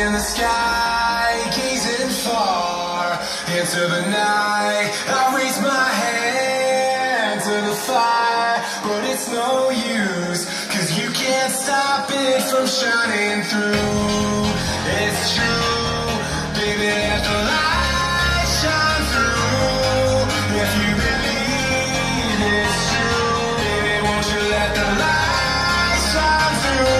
in the sky, gazing far into the night. I raise my hand to the fire, but it's no use, 'cause you can't stop it from shining through. It's true, baby, let the light shine through. If you believe it's true, baby, won't you let the light shine through?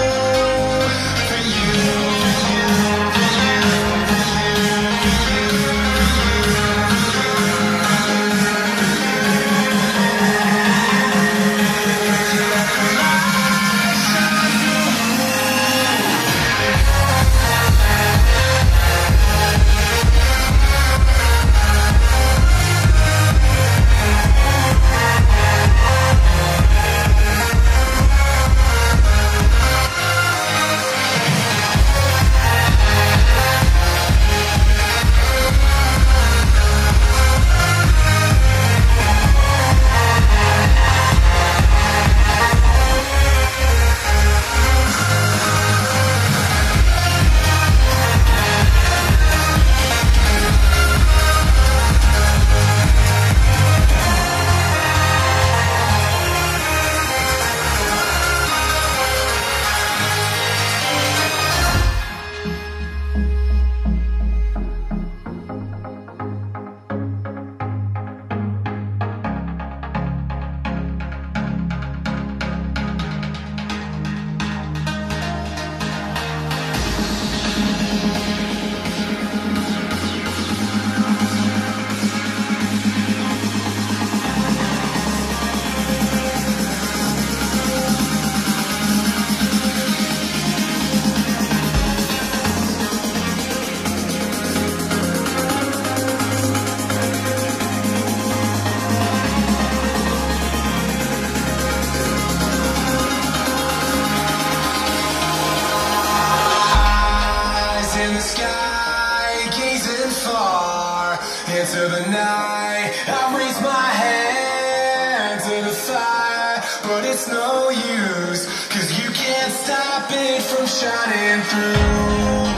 Into the night, I raise my hand to the fire, but it's no use, 'cause you can't stop it from shining through.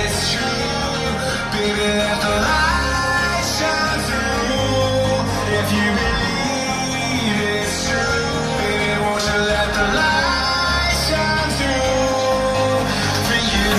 It's true, baby, let the light shine through. If you believe it's true, baby, won't you let the light shine through for you?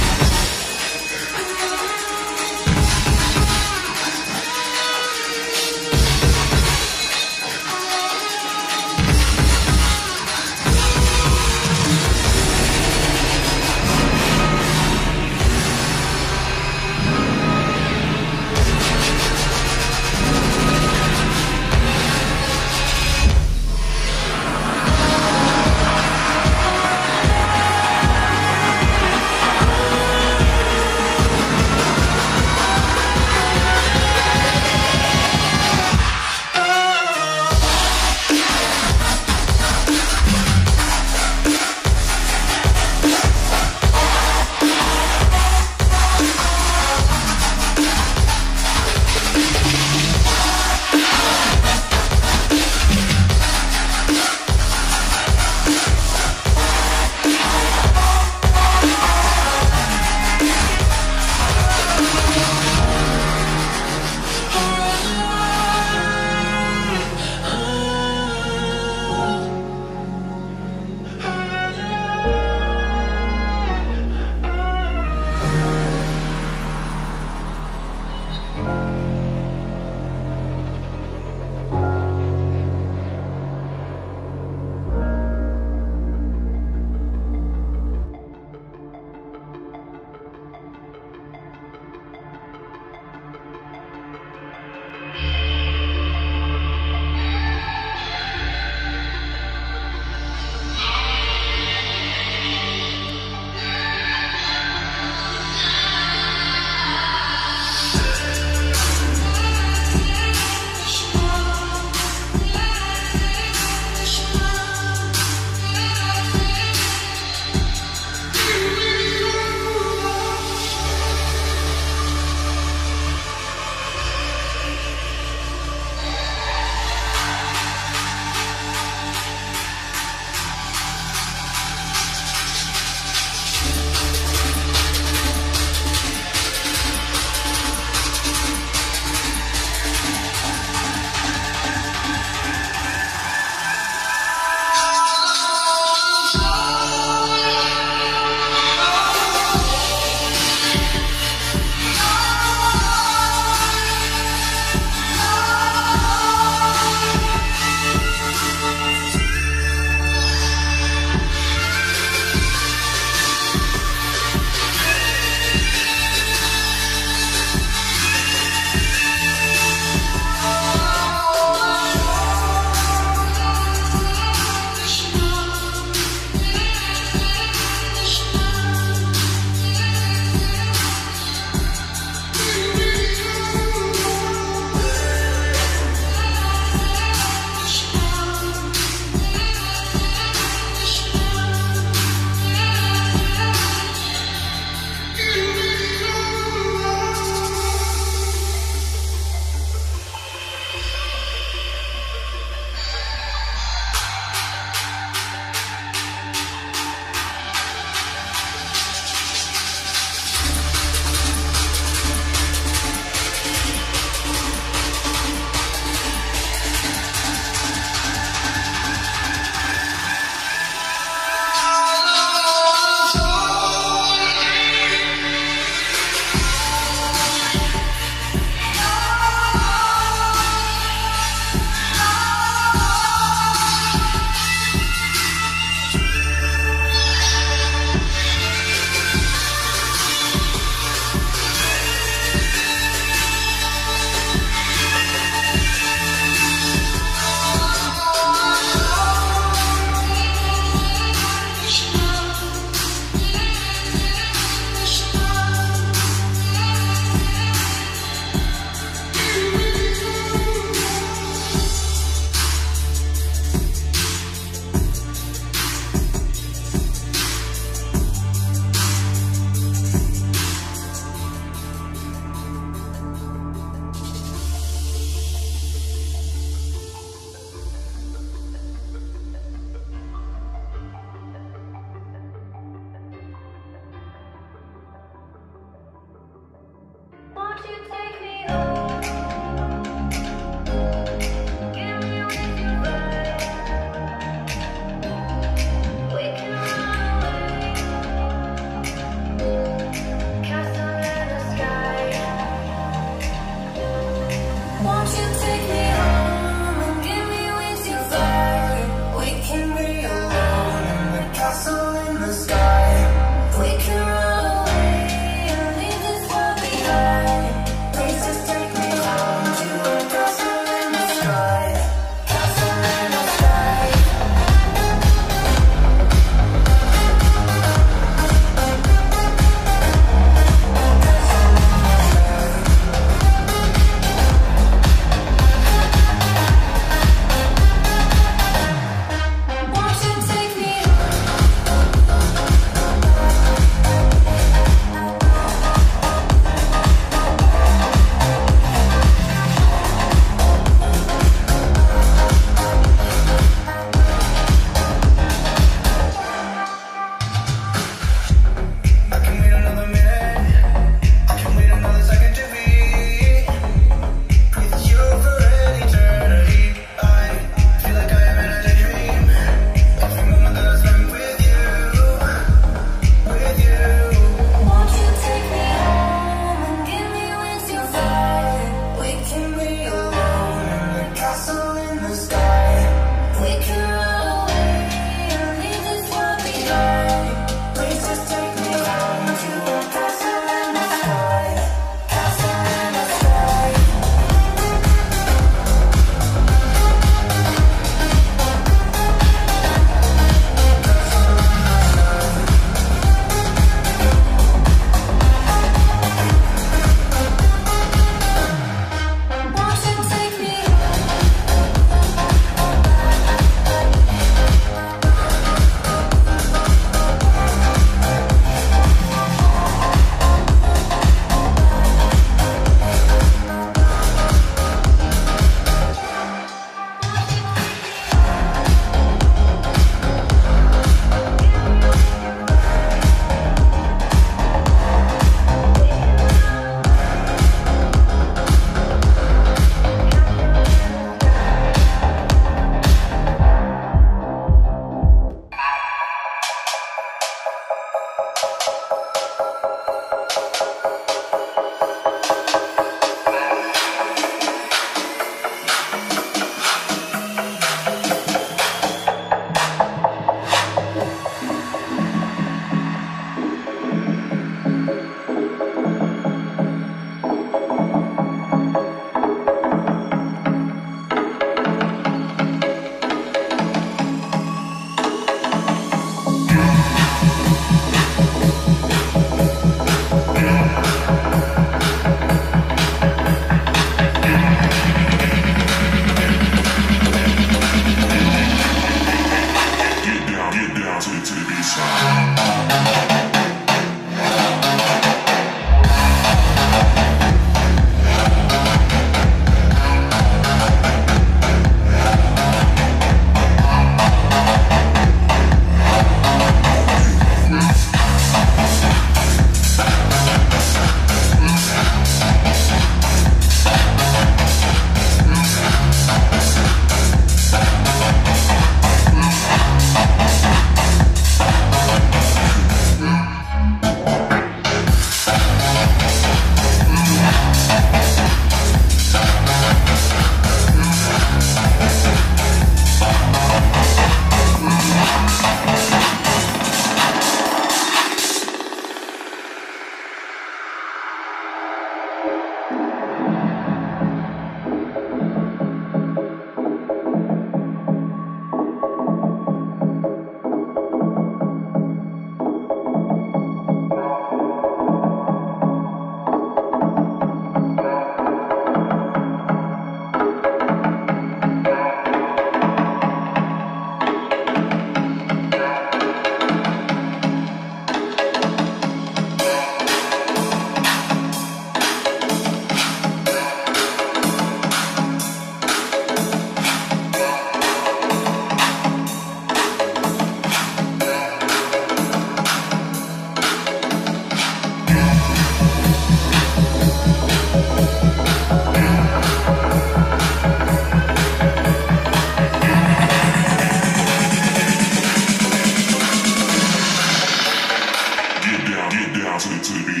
down to the B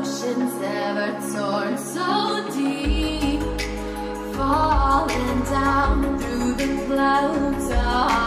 oceans ever torn so deep, falling down through the clouds on.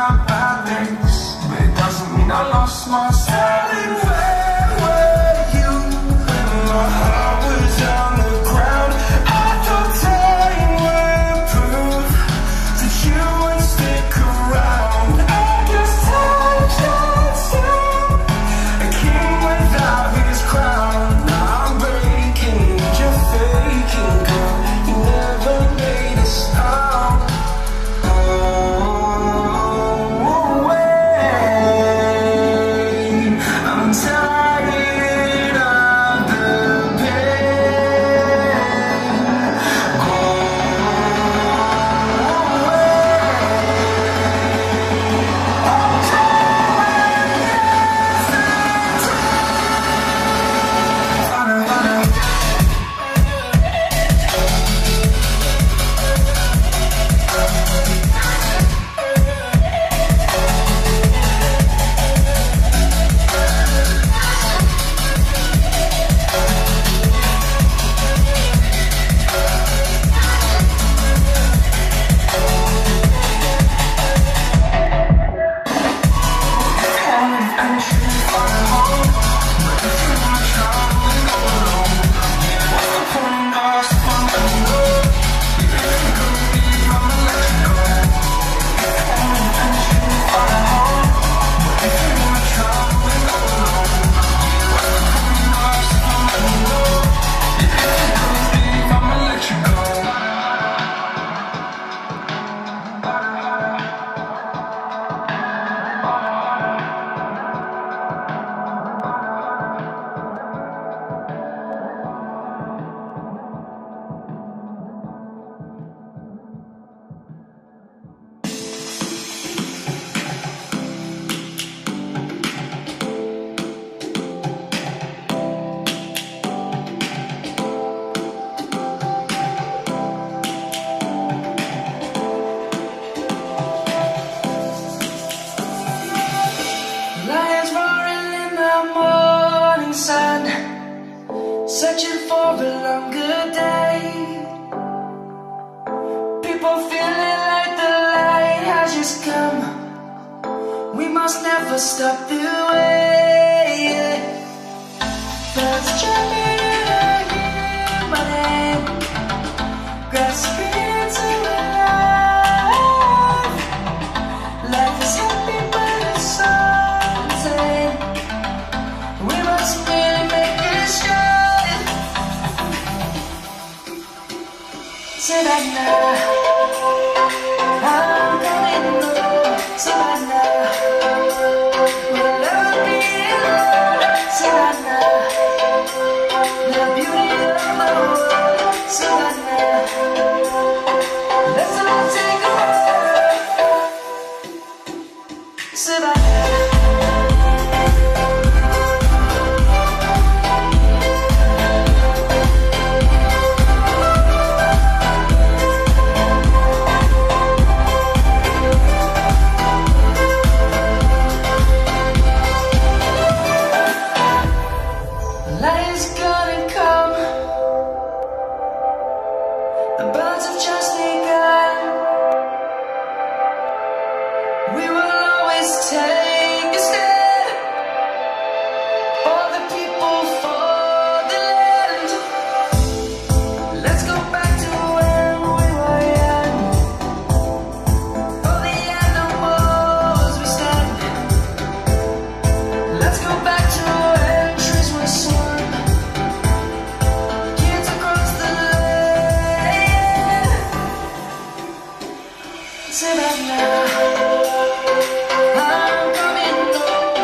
my balance, but it doesn't mean I lost my styling. Where were you when my heart was on the ground? I thought time would prove that you would stick around. I guess time stands still, a king without his crown. Now I'm breaking, you're faking, girl. You never made a stop. Sun, searching for a longer day. People feeling like the light has just come. We must never stop the way. Birds jumping and I hear my name, grasping into life. Life is happy but it's so tame. We must really make it shine. Savannah, I'm going home. Savannah, we'll all be alone. Savannah, the beauty of the world. Savannah, let's all take a walk. Savannah. Savannah, I'm coming home.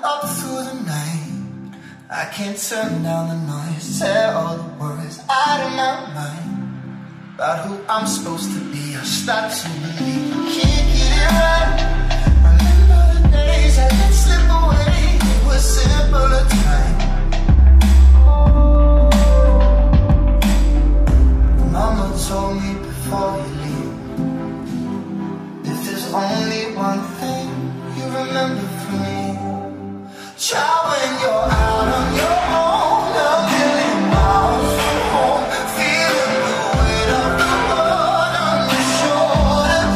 I'm up through the night. I can't turn down the noise. Tear all the worries out of my mind about who I'm supposed to be. I start to believe I can't get it right. Remember the days I let slip away. It was simple a time. Mama told me before you leave, if there's only one thing you remember from me, child, when you're out on your own, a million miles from home, feeling the weight of the world on your shoulders,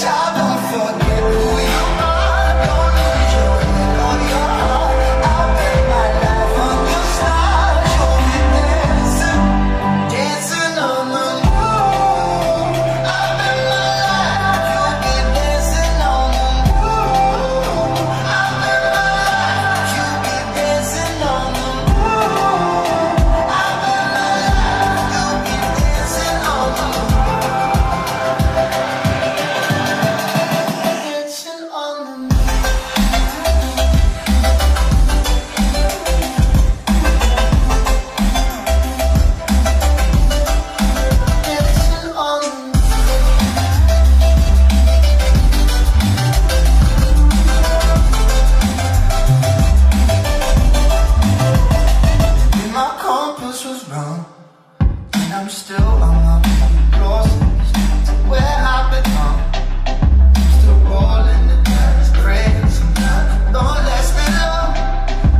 child, don't forget who you are. Don't lose your head on your heart. I bet my life on your side. You'll be dancing, dancing on the moon. I bet my life you'll be dancing on the moon. I bet my life you'll be dancing on the moon. I bet my life you'll be dancing on the moon. Dancing on the moon. Dancing on the moon. And my compass was wrong, and I'm still on my lost to where I belong. Still rolling the dice, praying sometimes it don't last me long.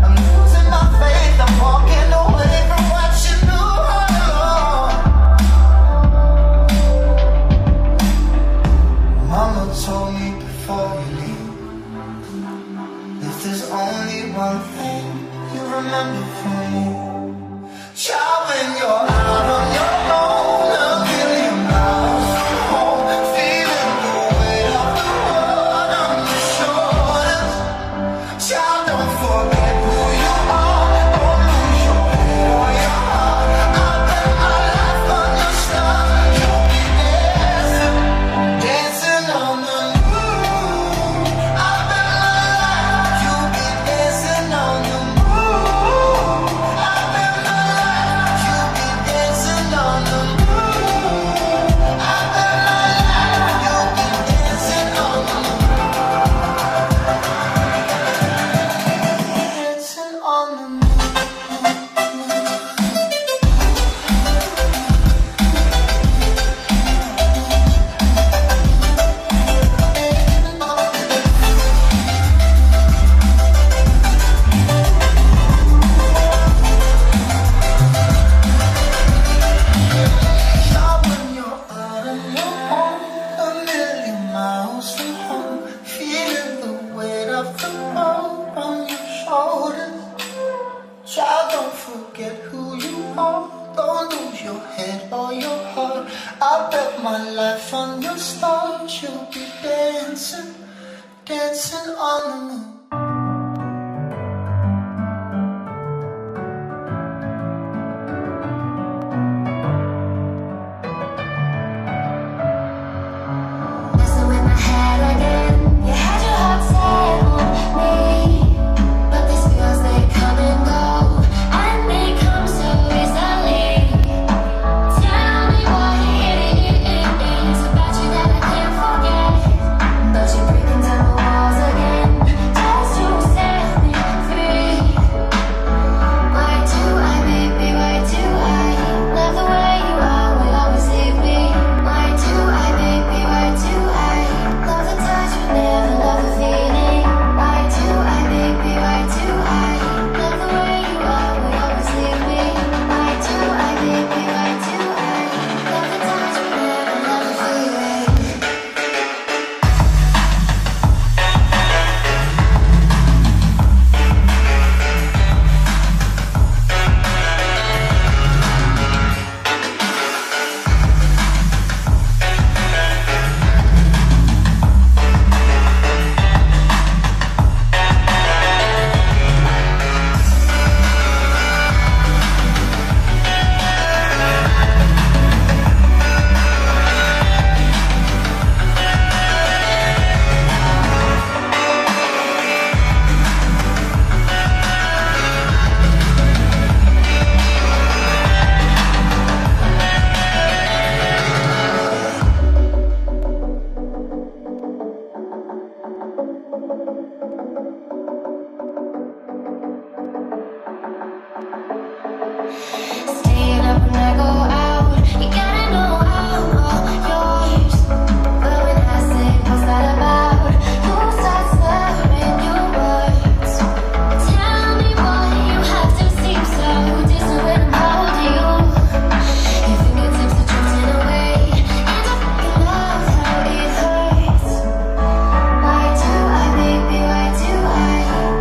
I'm losing my faith, I'm walking away from what you knew all along. Mama told me before you leave, if there's only one thing you remember from me, child, when you're out on your own, a million miles from home, feeling the weight of the world on your shoulders, child, don't forget who you are. Don't lose your head or your heart. I bet my life on your side. You'll be dancing, dancing on the moon. I bet my life you'll be dancing on the moon. I bet my life you'll be dancing on the moon. I bet my life you'll be dancing on the moon. Dancing on the moon. Child, when you're out on your own, a million miles from home, feeling the weight of the world on your shoulders, child, don't forget who you are. Don't lose your head or your heart. I bet my life on your stars. You'll be dancing, dancing on the moon. Messing with my head again. You had your heart set on me, but these feels they come and go, and they come so easily. Tell me what it is about you that I can't forget, but you're breaking down the walls again. Staying up when I go out, you gotta know I'm all yours. But when I say what's that about, who starts slurring your words? Tell me why you have to seem so distant when I'm holding you. Your fingertips are drifting away, and I fucking love how it hurts. Why do I, baby, why do I?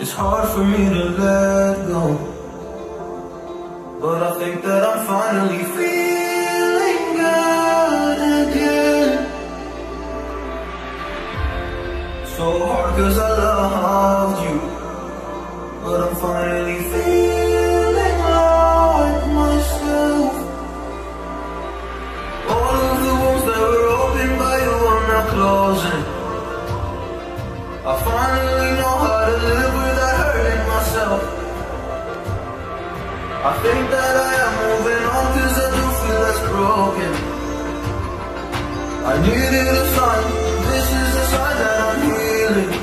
It's hard for me to let go, but I think that I'm finally feeling good again. So hard cause I loved you, but I'm finally feeling like myself. All of the wounds that were opened by you, I'm not closing. I finally know how to live without hurting myself. I think that I am moving on cause I do feel less broken. I needed a sign, this is a sign that I'm healing.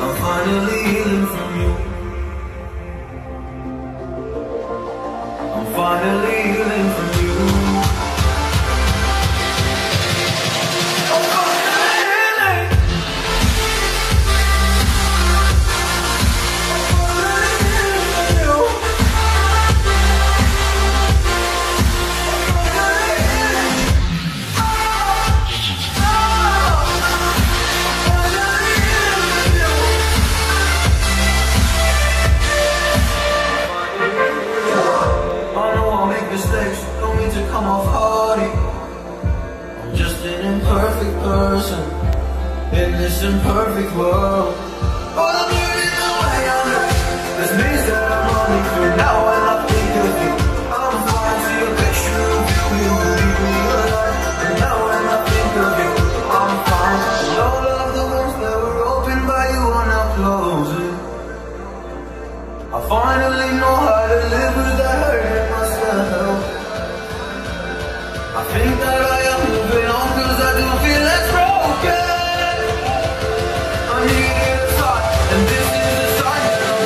I'm finally healing from you. I'm finally healing from you. Don't mean to come off haughty. I'm just an imperfect person in this imperfect world. All I'm learning the way I'm at. This maze that I'm running through now, and I think of you. I'm flying to your picture of you. You leave me alive. And now when I think of you, I'm fine. And all of the ones that were opened by you are now closing. I finally know how to live without hurting myself. I think that I am moving on cause I do feel less broken. I need a sign, and this is a sign that I'm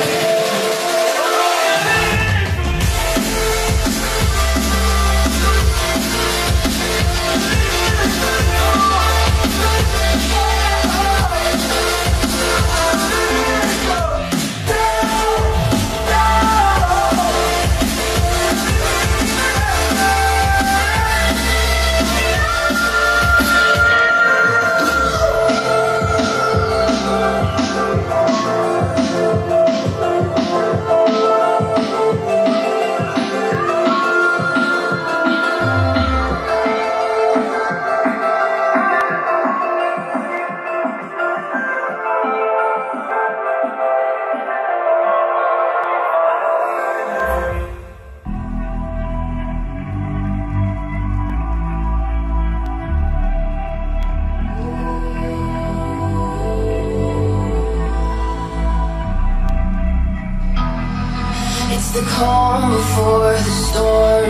the calm before the storm.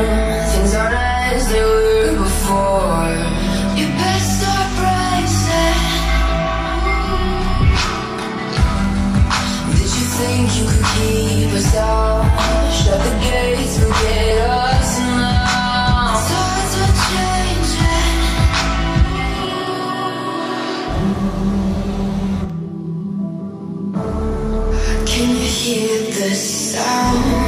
Things aren't as they were before. You passed our bright side. Did you think you could keep us out? Shut the gates, forget us now. Stars are changing. Can you hear the sound?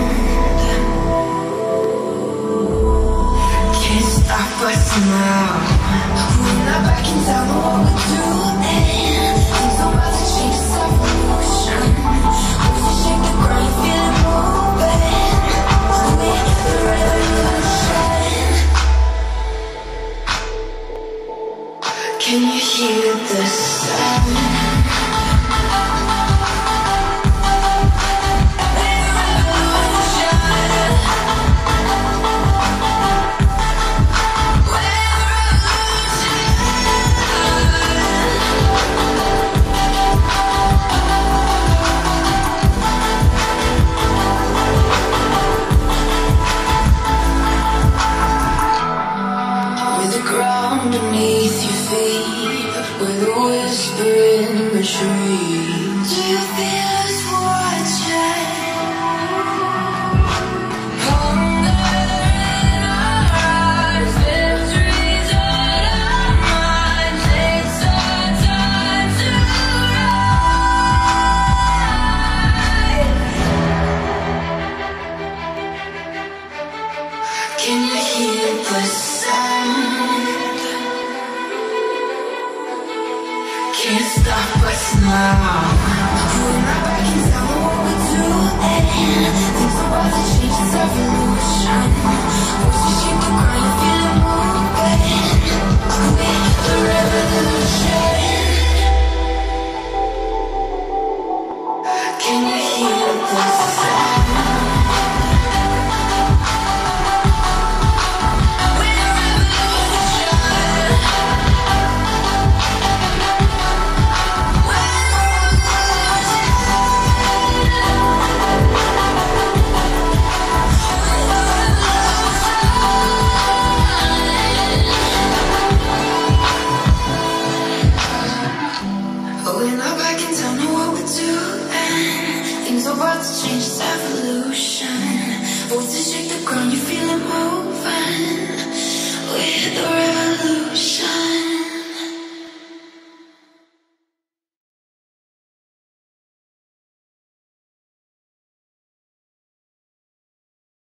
Us now, moving up, I can tell the world we do, and things are about to change the self-emotion. Once you shake the ground, you feel it moving. We're the revolution. Can you hear the sound? Can't stop us now. We're not back in time. Think about the changes, evolution.